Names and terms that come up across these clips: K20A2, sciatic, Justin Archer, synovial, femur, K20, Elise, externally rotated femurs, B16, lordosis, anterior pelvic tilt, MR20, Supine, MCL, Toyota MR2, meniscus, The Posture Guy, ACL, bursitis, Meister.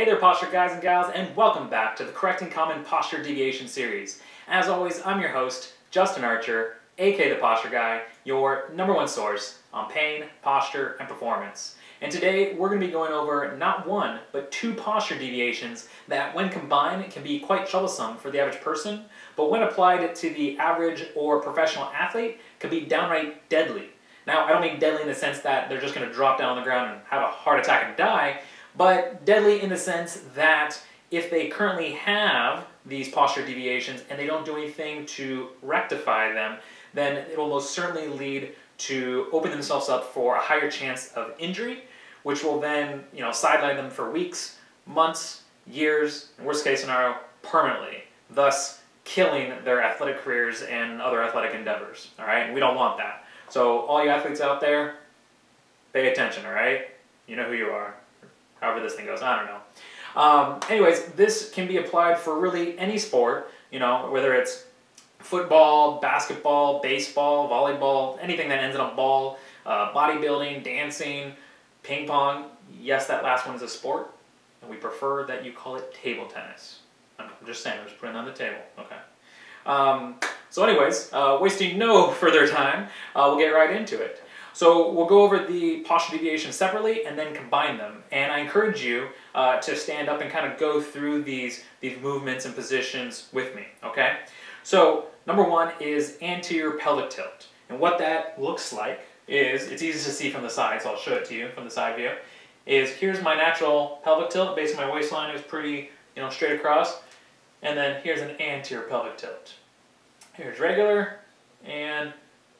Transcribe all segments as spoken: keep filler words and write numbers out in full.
Hey there, posture guys and gals, and welcome back to the Correcting Common Posture Deviation series. As always, I'm your host, Justin Archer, aka The Posture Guy, your number one source on pain, posture, and performance. And today, we're going to be going over not one, but two posture deviations that, when combined, can be quite troublesome for the average person, but when applied to the average or professional athlete, can be downright deadly. Now, I don't mean deadly in the sense that they're just going to drop down on the ground and have a heart attack and die, but deadly in the sense that if they currently have these posture deviations and they don't do anything to rectify them, then it will most certainly lead to open themselves up for a higher chance of injury, which will then, you know, sideline them for weeks, months, years, and worst case scenario, permanently, thus killing their athletic careers and other athletic endeavors, all right? And we don't want that. So all you athletes out there, pay attention, all right? You know who you are. However this thing goes, I don't know. Um, anyways, this can be applied for really any sport, you know, whether it's football, basketball, baseball, volleyball, anything that ends in a ball, uh, bodybuilding, dancing, ping pong. Yes, that last one is a sport, and we prefer that you call it table tennis. I'm just saying, I'm just putting it on the table, okay. Um, so anyways, uh, wasting no further time, uh, we'll get right into it. So we'll go over the posture deviations separately and then combine them. And I encourage you uh, to stand up and kind of go through these, these movements and positions with me, okay? So number one is anterior pelvic tilt. And what that looks like is, it's easy to see from the side, so I'll show it to you from the side view, is here's my natural pelvic tilt based on my waistline. It was pretty, you know, straight across. And then here's an anterior pelvic tilt. Here's regular, and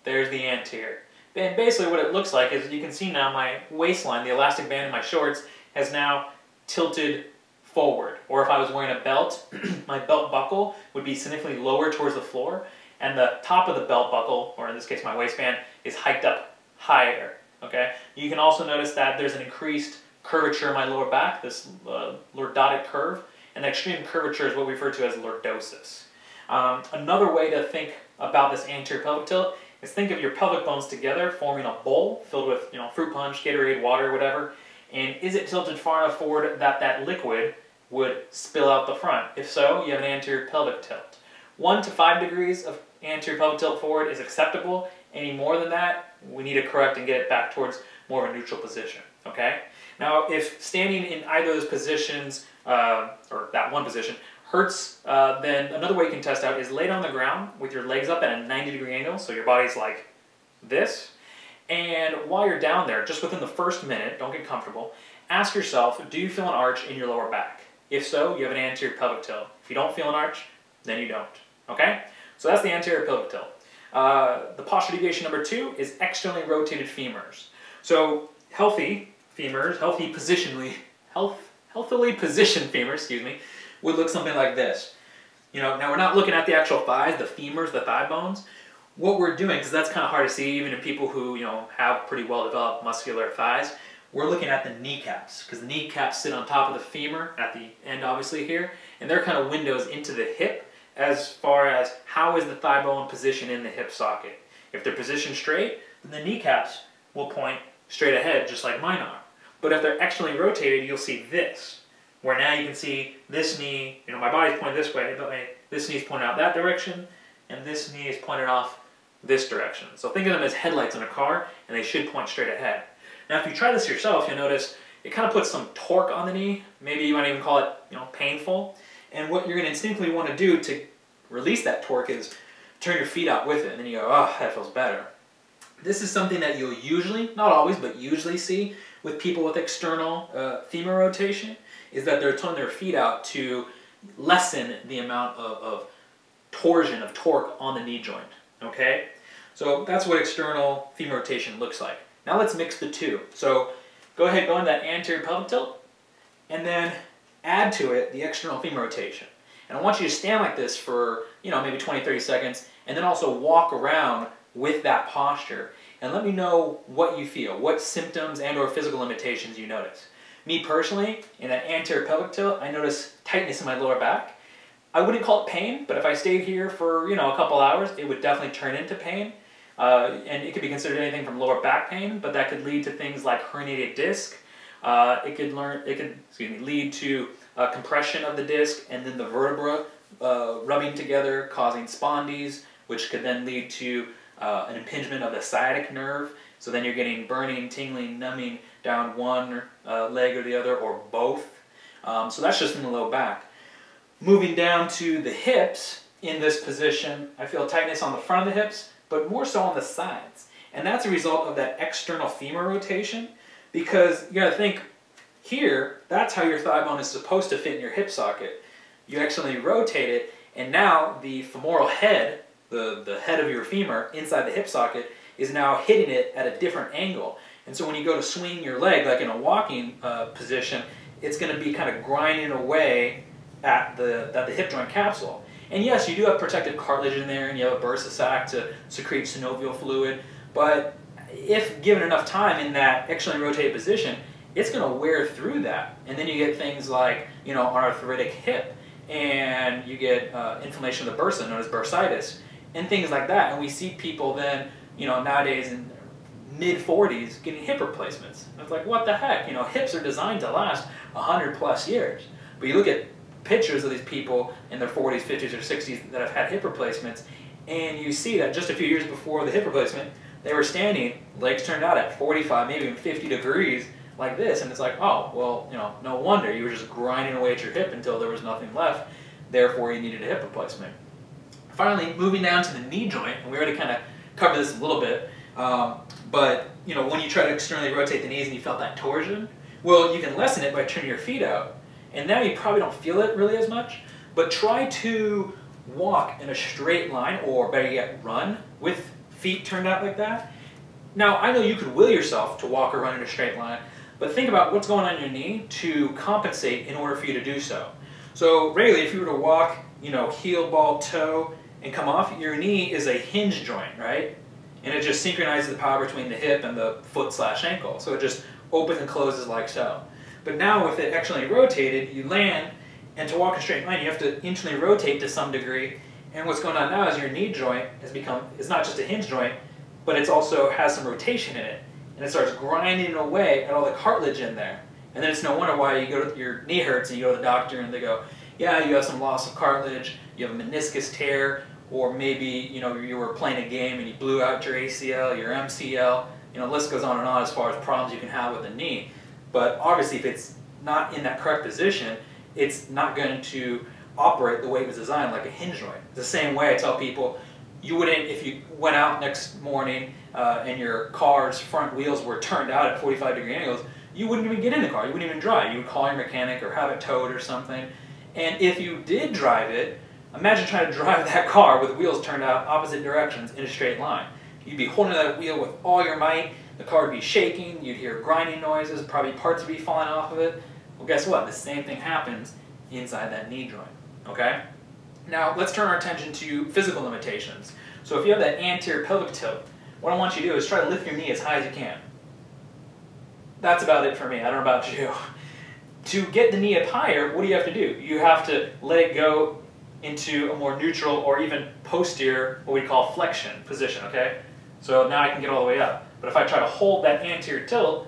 there's the anterior. And basically what it looks like is you can see now my waistline, the elastic band in my shorts, has now tilted forward. Or if I was wearing a belt, my belt buckle would be significantly lower towards the floor, and the top of the belt buckle, or in this case my waistband, is hiked up higher. Okay? You can also notice that there's an increased curvature in my lower back, this uh, lordotic curve, and the extreme curvature is what we refer to as lordosis. Um, another way to think about this anterior pelvic tilt is think of your pelvic bones together forming a bowl filled with, you know, fruit punch, Gatorade, water, whatever, and is it tilted far enough forward that that liquid would spill out the front? If so, you have an anterior pelvic tilt. One to five degrees of anterior pelvic tilt forward is acceptable. Any more than that, we need to correct and get it back towards more of a neutral position, okay? Now, if standing in either of those positions, uh, or that one position, hurts, uh, then another way you can test out is laid on the ground with your legs up at a ninety degree angle, so your body's like this. And while you're down there, just within the first minute, don't get comfortable, ask yourself, do you feel an arch in your lower back? If so, you have an anterior pelvic tilt. If you don't feel an arch, then you don't, okay? So that's the anterior pelvic tilt. Uh, the posture deviation number two is externally rotated femurs. So healthy femurs, healthy positionally, health, healthily positioned femurs, excuse me, would look something like this. You know, now we're not looking at the actual thighs, the femurs, the thigh bones. What we're doing, because that's kind of hard to see even in people who, you know, have pretty well-developed muscular thighs, we're looking at the kneecaps, because the kneecaps sit on top of the femur at the end, obviously, here, and they're kind of windows into the hip as far as how is the thigh bone positioned in the hip socket. If they're positioned straight, then the kneecaps will point straight ahead, just like mine are. But if they're externally rotated, you'll see this, where now you can see this knee, you know, my body's pointed this way, but my, this knee's pointed out that direction, and this knee is pointed off this direction. So think of them as headlights in a car, and they should point straight ahead. Now, if you try this yourself, you'll notice it kind of puts some torque on the knee. Maybe you might even call it, you know, painful. And what you're going to instinctively want to do to release that torque is turn your feet out with it, and then you go, oh, that feels better. This is something that you'll usually, not always, but usually see with people with external uh, femur rotation, is that they're turning their feet out to lessen the amount of, of torsion, of torque on the knee joint, okay? So that's what external femur rotation looks like. Now let's mix the two. So go ahead, go into that anterior pelvic tilt, and then add to it the external femur rotation. And I want you to stand like this for, you know, maybe twenty, thirty seconds, and then also walk around with that posture, and let me know what you feel, what symptoms and or physical limitations you notice. Me personally, in that anterior pelvic tilt, I notice tightness in my lower back. I wouldn't call it pain, but if I stayed here for, you know, a couple hours, it would definitely turn into pain. Uh, and it could be considered anything from lower back pain, but that could lead to things like herniated disc, Uh, it could learn. It could excuse me, lead to uh, compression of the disc and then the vertebra uh, rubbing together, causing spondyes, which could then lead to uh, an impingement of the sciatic nerve. So then you're getting burning, tingling, numbing down one uh, leg or the other or both. Um, so that's just in the low back. Moving down to the hips in this position, I feel tightness on the front of the hips, but more so on the sides. And that's a result of that external femur rotation, because you gotta think here, that's how your thigh bone is supposed to fit in your hip socket. You actually rotate it, and now the femoral head, the, the head of your femur inside the hip socket, is now hitting it at a different angle. And so when you go to swing your leg, like in a walking uh, position, it's gonna be kind of grinding away at the, at the hip joint capsule. And yes, you do have protective cartilage in there, and you have a bursa sac to secrete synovial fluid, but if given enough time in that externally rotated position, it's gonna wear through that. And then you get things like, you know, an arthritic hip, and you get uh, inflammation of the bursa, known as bursitis, and things like that. And we see people then, you know, nowadays in mid forties getting hip replacements. And it's like, what the heck? You know, hips are designed to last a hundred plus years. But you look at pictures of these people in their forties, fifties, or sixties that have had hip replacements, and you see that just a few years before the hip replacement, they were standing, legs turned out at forty-five, maybe even fifty degrees like this, and it's like, oh, well, you know, no wonder. You were just grinding away at your hip until there was nothing left, therefore you needed a hip replacement. Finally, moving down to the knee joint, and we already kind of covered this a little bit, um, but, you know, when you try to externally rotate the knees and you felt that torsion, well, you can lessen it by turning your feet out. And now you probably don't feel it really as much, but try to walk in a straight line, or better yet, run with feet turned out like that. Now, I know you could will yourself to walk or run in a straight line, but think about what's going on in your knee to compensate in order for you to do so. So regularly, if you were to walk, you know, heel, ball, toe, and come off, your knee is a hinge joint, right? And it just synchronizes the power between the hip and the foot slash ankle. So it just opens and closes like so. But now with it externally rotated, you land, and to walk a straight line, you have to internally rotate to some degree. And what's going on now is your knee joint has become, it's not just a hinge joint, but it's also has some rotation in it. And it starts grinding away at all the cartilage in there. And then it's no wonder why you go to, your knee hurts and you go to the doctor and they go, yeah, you have some loss of cartilage, you have a meniscus tear, or maybe, you know, you were playing a game and you blew out your A C L, your M C L, you know, the list goes on and on as far as problems you can have with the knee. But obviously, if it's not in that correct position, it's not going to operate the way it was designed, like a hinge joint. It's the same way I tell people, you wouldn't, if you went out next morning uh, and your car's front wheels were turned out at forty-five degree angles, you wouldn't even get in the car, you wouldn't even drive. You would call your mechanic or have it towed or something. And if you did drive it, imagine trying to drive that car with the wheels turned out opposite directions in a straight line. You'd be holding that wheel with all your might, the car would be shaking, you'd hear grinding noises, probably parts would be falling off of it. Well, guess what? The same thing happens inside that knee joint, okay? Now, let's turn our attention to physical limitations. So if you have that anterior pelvic tilt, what I want you to do is try to lift your knee as high as you can. That's about it for me. I don't know about you. To get the knee up higher, what do you have to do? You have to let it go into a more neutral or even posterior, what we call flexion position, okay? So now I can get all the way up. But if I try to hold that anterior tilt,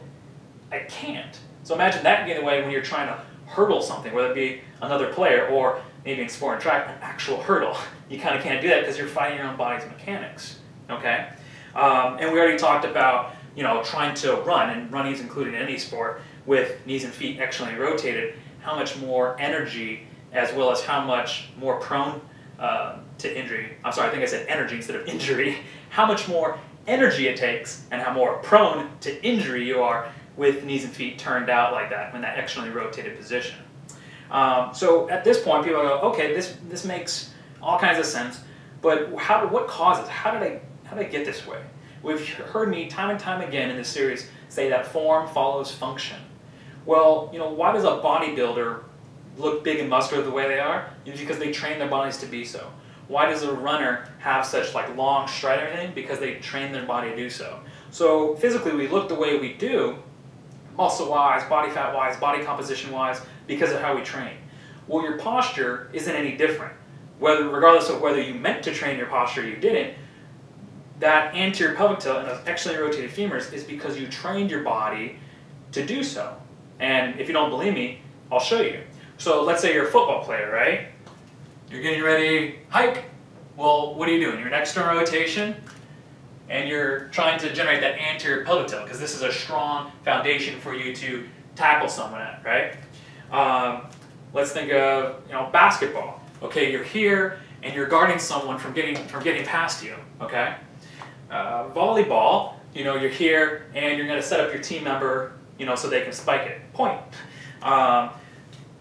I can't. So imagine that getting away when you're trying to hurdle something, whether it be another player or maybe in sport and track, an actual hurdle. You kind of can't do that because you're fighting your own body's mechanics, okay? Um, and we already talked about, you know, trying to run, and running is included in any sport, with knees and feet externally rotated, how much more energy as well as how much more prone uh, to injury. I'm sorry, I think I said energy instead of injury. How much more energy it takes and how more prone to injury you are with knees and feet turned out like that in that externally rotated position. Um, so at this point, people go, okay, this this makes all kinds of sense, but how? What causes? How did I how did I get this way? We've heard me time and time again in this series say that form follows function. Well, you know, why does a bodybuilder look big and muscular the way they are? It's because they train their bodies to be so. Why does a runner have such like long stride and everything? Because they train their body to do so. So physically, we look the way we do, muscle-wise, body fat-wise, body composition-wise, because of how we train. Well, your posture isn't any different. Whether, regardless of whether you meant to train your posture or you didn't, that anterior pelvic tilt and those externally rotated femurs is because you trained your body to do so. And if you don't believe me, I'll show you. So let's say you're a football player, right? You're getting ready, hike. Well, what are you doing? You're in external rotation, and you're trying to generate that anterior pivotale, because this is a strong foundation for you to tackle someone at, right? Um, let's think of, you know, basketball. Okay, you're here, and you're guarding someone from getting, from getting past you, okay? Uh, volleyball, you know, you're here, and you're gonna set up your team member, you know, so they can spike it, point. Um,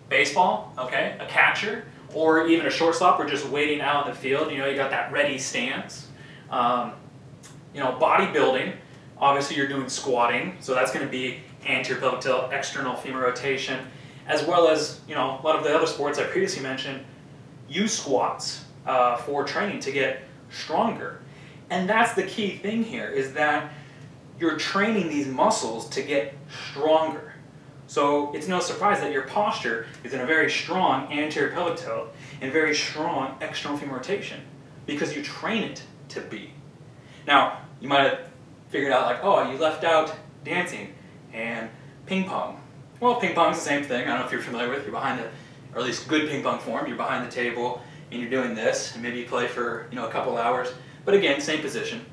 baseball, okay, a catcher, or even a shortstop, or just waiting out in the field, you know, you got that ready stance. Um, you know, bodybuilding, obviously you're doing squatting, so that's gonna be anterior pivotale, external femur rotation, as well as, you know, a lot of the other sports I previously mentioned, use squats uh, for training to get stronger. And that's the key thing here, is that you're training these muscles to get stronger. So it's no surprise that your posture is in a very strong anterior pivotale and very strong external femur rotation, because you train it to be. Now, you might have figured out, like, oh, you left out dancing and ping pong. Well, ping pong's the same thing. I don't know if you're familiar with, you're behind the, or at least good ping pong form, you're behind the table and you're doing this, and maybe you play for, you know, a couple hours. But again, same position.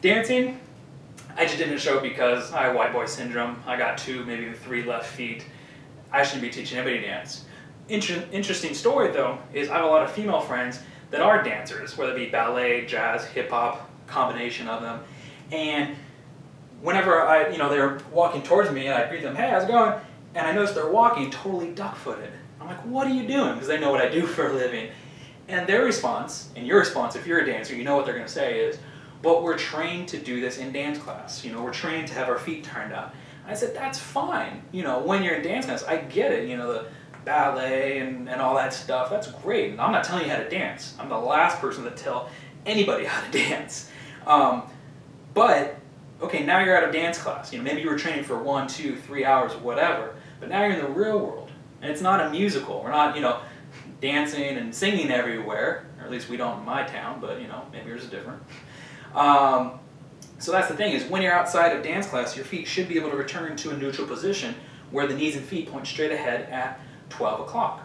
Dancing, I just didn't show because I have white boy syndrome. I got two, maybe three left feet. I shouldn't be teaching anybody to dance. Inter interesting story though, is I have a lot of female friends that are dancers, whether it be ballet, jazz, hip hop, combination of them. And whenever I, you know, they're walking towards me and I greet them, hey, how's it going? And I notice they're walking totally duck-footed. I'm like, what are you doing? Because they know what I do for a living. And their response, and your response, if you're a dancer, you know what they're going to say is, but we're trained to do this in dance class. You know, we're trained to have our feet turned out. I said, that's fine. You know, when you're in dance class, I get it. You know, the ballet and, and all that stuff, that's great. And I'm not telling you how to dance. I'm the last person to tell anybody how to dance. Um, but, okay, now you're out of dance class. You know, maybe you were training for one, two, three hours, whatever. But now you're in the real world. And it's not a musical. We're not, you know, dancing and singing everywhere, or at least we don't in my town, but, you know, maybe yours is different. Um, so that's the thing, is when you're outside of dance class, your feet should be able to return to a neutral position where the knees and feet point straight ahead at twelve o'clock.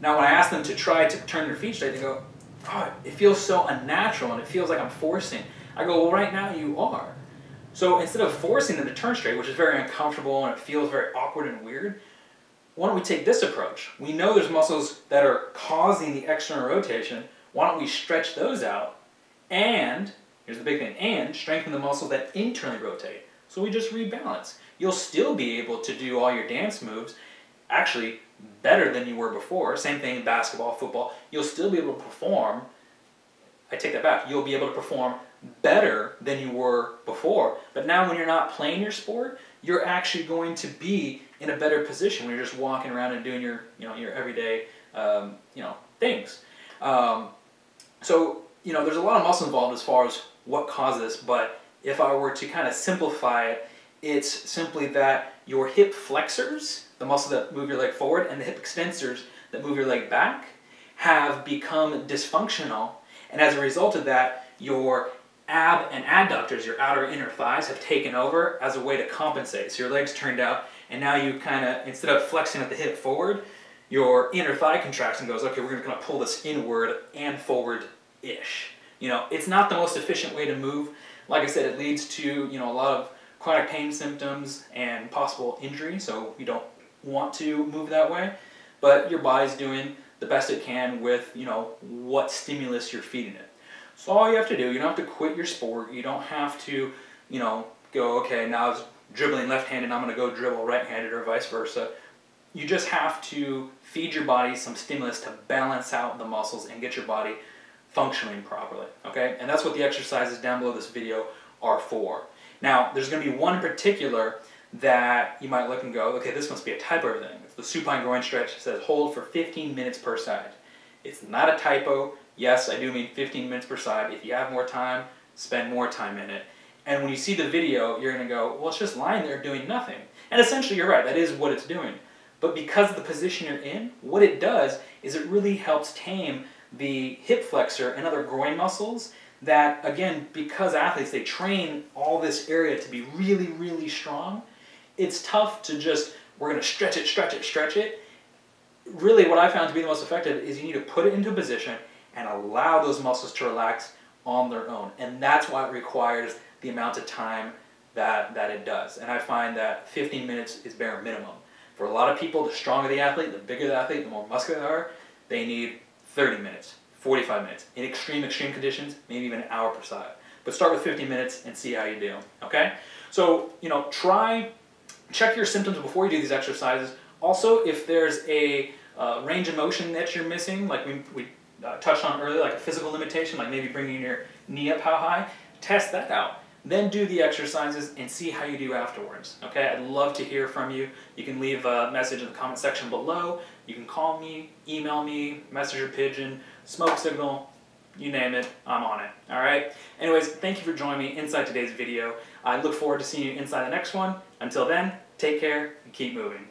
Now, when I ask them to try to turn their feet straight, they go, oh, it feels so unnatural and it feels like I'm forcing. I go, well, right now you are. So instead of forcing them to turn straight, which is very uncomfortable and it feels very awkward and weird, why don't we take this approach? We know there's muscles that are causing the external rotation. Why don't we stretch those out? And, here's the big thing, and strengthen the muscles that internally rotate. So we just rebalance. You'll still be able to do all your dance moves, actually better than you were before. Same thing in basketball, football. You'll still be able to perform, I take that back, you'll be able to perform better than you were before. But now when you're not playing your sport, you're actually going to be in a better position when you're just walking around and doing your, you know, your everyday, um, you know, things. Um, so, you know, there's a lot of muscle involved as far as what causes this, but if I were to kind of simplify it, it's simply that your hip flexors, the muscle that move your leg forward, and the hip extensors that move your leg back, have become dysfunctional, and as a result of that, your ab and adductors, your outer and inner thighs, have taken over as a way to compensate. So your leg's turned out, and now you kind of, instead of flexing at the hip forward, your inner thigh contracts and goes, okay, we're going to kind of pull this inward and forward-ish. You know, it's not the most efficient way to move. Like I said, it leads to, you know, a lot of chronic pain symptoms and possible injury, so you don't want to move that way. But your body's doing the best it can with, you know, what stimulus you're feeding it. So all you have to do, you don't have to quit your sport, you don't have to, you know, go, okay, now I was dribbling left-handed, I'm going to go dribble right-handed, or vice versa. You just have to feed your body some stimulus to balance out the muscles and get your body functioning properly, okay? And that's what the exercises down below this video are for. Now, there's going to be one in particular that you might look and go, okay, this must be a typo thing. It's the supine groin stretch. It says hold for fifteen minutes per side. It's not a typo. Yes, I do mean fifteen minutes per side. If you have more time, spend more time in it. And when you see the video, you're going to go, well, it's just lying there doing nothing. And essentially, you're right. That is what it's doing. But because of the position you're in, what it does is it really helps tame the hip flexor and other groin muscles that, again, because athletes, they train all this area to be really, really strong, it's tough to just We're going to stretch it, stretch it, stretch it. Really what I found to be the most effective is you need to put it into a position and allow those muscles to relax on their own. And that's why it requires the amount of time that, that it does. And I find that fifteen minutes is bare minimum. For a lot of people, the stronger the athlete, the bigger the athlete, the more muscular they are, they need thirty minutes, forty-five minutes. In extreme, extreme conditions, maybe even an hour per side. But start with fifteen minutes and see how you do, okay? So, you know, try, check your symptoms before you do these exercises. Also, if there's a uh, range of motion that you're missing, like we, we uh, touched on earlier, like a physical limitation, like maybe bringing your knee up how high, test that out. Then do the exercises and see how you do afterwards, okay? I'd love to hear from you. You can leave a message in the comment section below. You can call me, email me, Messenger Pigeon, Smoke Signal, you name it, I'm on it, all right? Anyways, thank you for joining me inside today's video. I look forward to seeing you inside the next one. Until then, take care and keep moving.